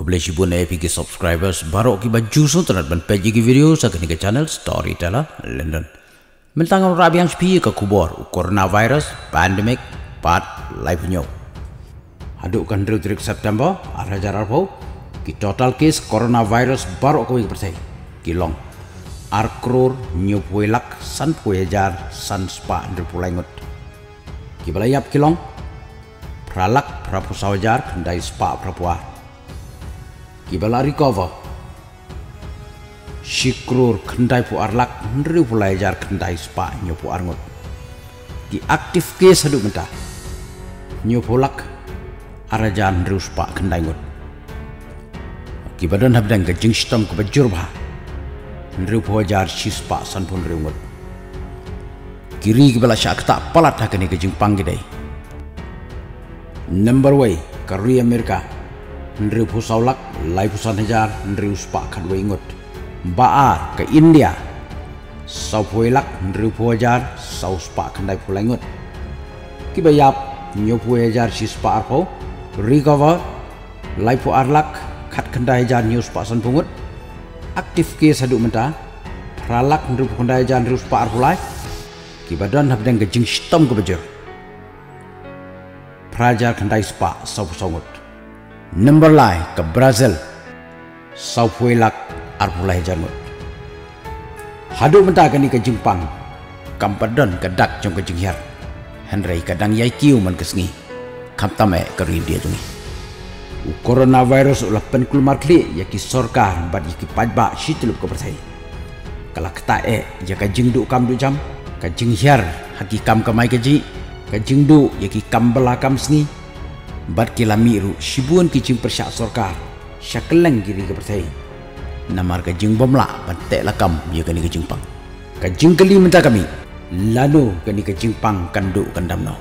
Ko bless you bun e pigi subscribers barok ki bajusun terat ban peji ki video sakini ke channel storyteller Lyndon. Mentangan rabi yang sepi ke kubor coronavirus pandemic part live nyo. Haduk kan drik September arah jarar pau ki total case coronavirus barok ko persai ki long arkror nyo puelak san puejar san spa ndr pulengot. Ki balayap ki long pralak prapu sawajar kendai spa prapuah. Kibala recover sikrur kendai pu arlak nri pelajar kendai spa nyopu arngot di aktif case haduk mentah nyopulak arajan nri spa kendai ngot kibadan habdan gejing sistem kebajur bah nri pelajar si spa sanpun nri ngot kiri kibala syak tak palat hakani gejing panggidai number way kari Amerika nri pusaulak lai pusan hajar nri uspak kadwe ingot baar ke India sau puelak nri puajar sau spak kendai pula ingot kibayap nyopu hajar si spak arpo recover lai pu arlak kat kendai hajar nyu spak san pungut aktif ke saduk mentah pralak nri pu kendai hajar nri uspak arpulai kibadan habdeng gejing stom kebejer prajar kendai spak sau pusangut number lai ke Brazil sau puelak arpulai janut haduk mentah kini ke jingpang kampadon kedak jong ke jinghiar henry kadang yai kiu man kesngi kamtame ke rindia jungi coronavirus ulah penkul markli yaki sorkar bat yaki pajbak situlup ke persai kala ketae jaka jingduk kam du jam ke jinghiar haki kam kamai keji ke jingduk yaki kam belakam sengi bat kilamiru sibuan kicing persyak sorkar syakeleng kiri kepercayai namar kajing bomla batek lakam ya kani kajing pang kajing keli mentah kami lalu kani kajing pang kanduk kandamno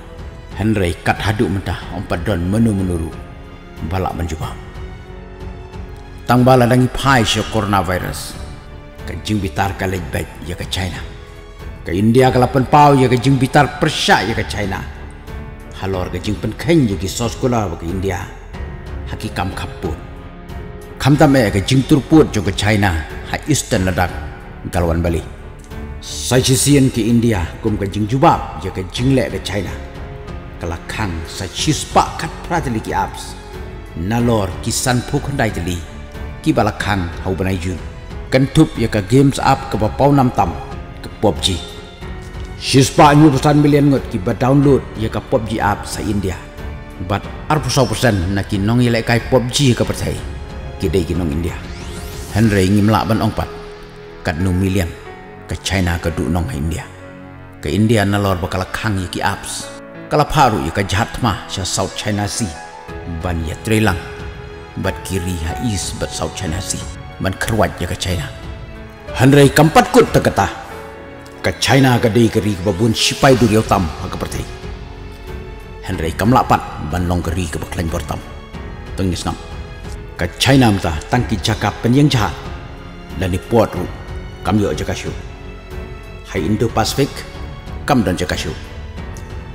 henry kat haduk mentah ompadon menu menuru balak menjubah tang bala dangi pai syok coronavirus kajing bitar kalej bag ya ke China ke India kalapan pau ya kajing bitar persyak ya ke China halor kajing penkheng jadi soskola ke India hakikam kaput kamtame kajing turput jo ke China ha Eastern Ladakh galwan Bali sajisian ke India kum kajing jubab ya kajing le ke China kalakang sajispa kat prateli ki apps nalor kisan pukandai jeli ki balakang hau banaju kentup ya ke games app ke bapau nam tam ke PUBG Sispa nyu pesan milian ngot kibat download ya ka PUBG app sa India. Bat arpusau pesan na kinong ilai kai PUBG ka percaya. Kidai kinong India. Henry ngimlak ban ongpat. Kat nu milian ke China ka du nong India. Ke India na lor bakal kang ya ki apps. Kala paru ya ka jahat mah sya South China Sea. Ban ya trelang. Bat kiri ha East bat South China Sea. Ban kerwat ya ka China. Henry kampat kut teketah. Ke China kadai keri babun sipai duriau tam aga pertai henry kam lapat ban long keri ke baklan bertam tengis nam ke China mta tangki jaka penyang jahat dan di port ru kam yo jaka syu hai indo pacific kam dan jaka syu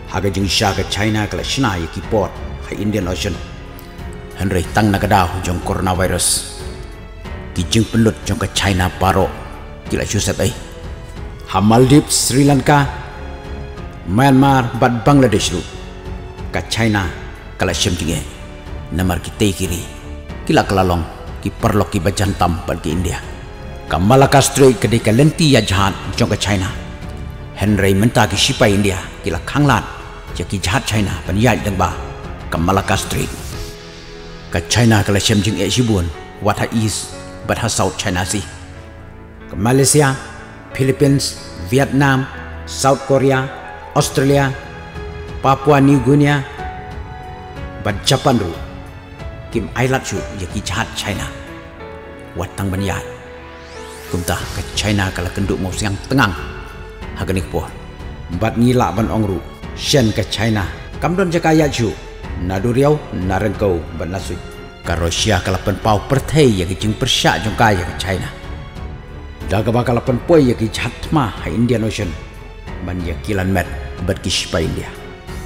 haga jing sya ke China kala sina yaki port hai Indian Ocean henry tang nagada jong coronavirus kijing pelut jong ke China paro kila syusep ai Maldives, Sri Lanka, Myanmar, bat Bangladesh ru ka China kala syam jinge namar kitai kiri kila kalalong ki perlok ki bajan tampal ki India ka Malacca Strait ke deka lenti ya jahat jong ka China henry menta ki sipai India kila khanglat jaki jahat China ban yai dang ba ka Malacca Strait ka China kala syam jinge sibun water east bat ha South China Sea ka Malaysia Philippines, Vietnam, South Korea, Australia, Papua New Guinea, bat Japan ru kim ailat su yaki jahat China watang banyar kumtah ke China kala kenduk mau siang tengang haganik por bat ngilak ban ongru shen ke China kamdon jakaya ju naduriau narengkau ban nasui ka Rusia kala penpau perthai yaki jing persyak jong kaya ke China daga bakal penpoi yaki jatma hai Indian Ocean ban yakilan met bat kispa India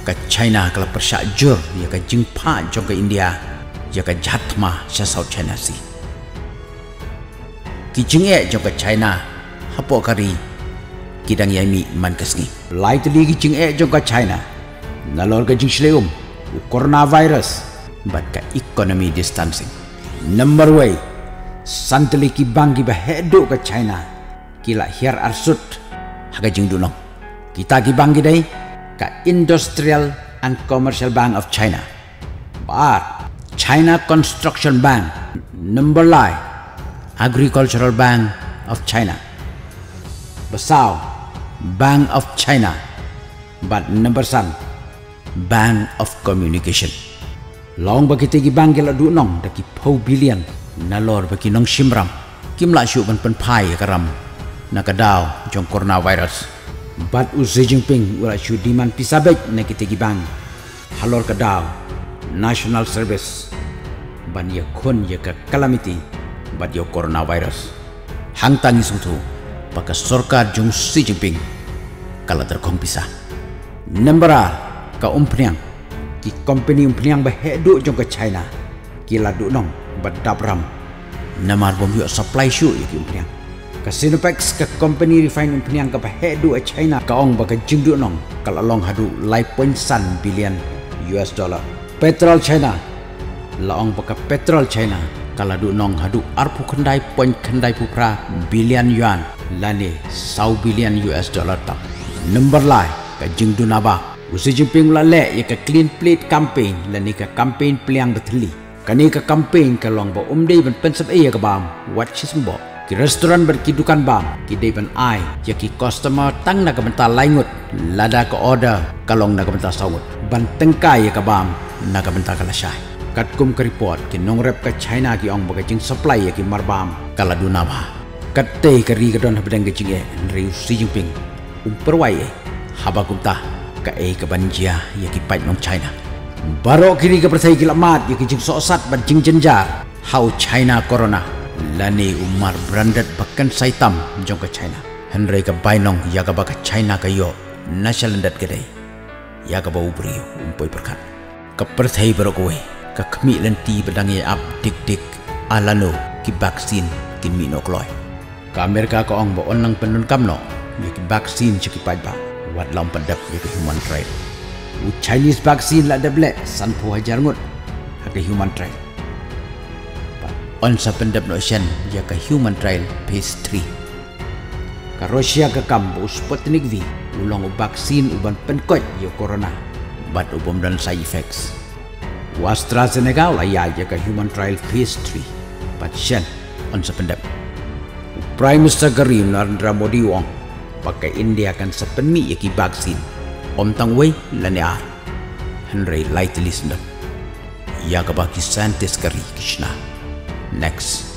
ka China kala persyak jur yaka jingpa jong ke India jaga-jatma sesau China si. Kijingnya jaga China hapo kari kidang yami mankesni. Light li kijingnya jaga China nalor kijing shleum coronavirus batka economy distancing. Number way santli ki banggi bahedo ke China kila hiar arsut hagajing dunong. Kita ki banggi dai ka Industrial and Commercial Bank of China. But China Construction Bank, number lie, Agricultural Bank of China, Besau Bank of China, but number san Bank of Communication. Long bagi tegi bank gila dunong daki pau billion nalor bagi nong simram kimla syuban penpai karam nakadau jong coronavirus. But Xi Jinping ula syudiman pisabek naki tegi bank halor kadau National Service ban ya kun ya ke calamity bat ya coronavirus hang tangi sungtu pakai sorkar jung Xi Jinping kala terkong pisah nembara ka umpniang ki company umpniang baheduk jung ke China kila dudong bat dabram namar bom yo supply shoe ya ki umpniang ka Sinopex ka company refine umpniang ka baheduk a China kaong baka jingduk nong kala long hadu lai ponsan billion US dollar. Petrol China laong pakai petrol China kala du nong hadu arpu kendai poin kendai pupra billion yuan lani sau billion US dollar tak number lai ka jingdu naba Xi Jinping lale ya ka clean plate campaign lani ka campaign pliang beteli kani ka campaign ka long ba umdei ban pensep ya ka bam watch sembo ki restoran berkidukan bam ki dei ban ai ya ki customer tang na ka bentar laingut lada ka order kalong na ka bentar sawut ban tengkai ya ka bam naga bentar kala syai kat kum ke report ki nong rep ka China ki ong baga jing supply ya ki marbam kala dunaba kat tei ka ri ka don habdang ka jing e nriu Xi Jinping umperwai e habakumta ka e ka banjia ya ki pait nong China barok kiri ka persai ki lamat ya ki jing soksat ban jing jenjar how China corona lani umar branded bakan saitam jong ka China henrei ka bainong ya ka baka China ka yo national dat ka dei ya ka bau brio umpoi perkat kepercayaan berkowe kekemik lenti bedangi ap dik-dik alano ki vaksin ki minokloi ka Amerika ka ong bo onang penun kamno ki vaksin ki paiba wat lam pedap ki human trade u Chinese vaksin la deble san pho hajar ngut ki human trade on sa pendap no sen ya ka human trial phase 3 ka Rusia ka kambo Sputnik V ulong vaksin uban penkoj yo corona bat ubom dan side effects. AstraZeneca layak jaga human trial phase 3 pasien on sependap. Prime Minister Gari Narendra Modi wong pakai India akan sepenmi yaki vaksin. Om tangwei lanear Henry Lightly sendap. Ya kabaki scientist Gari Krishna. Next.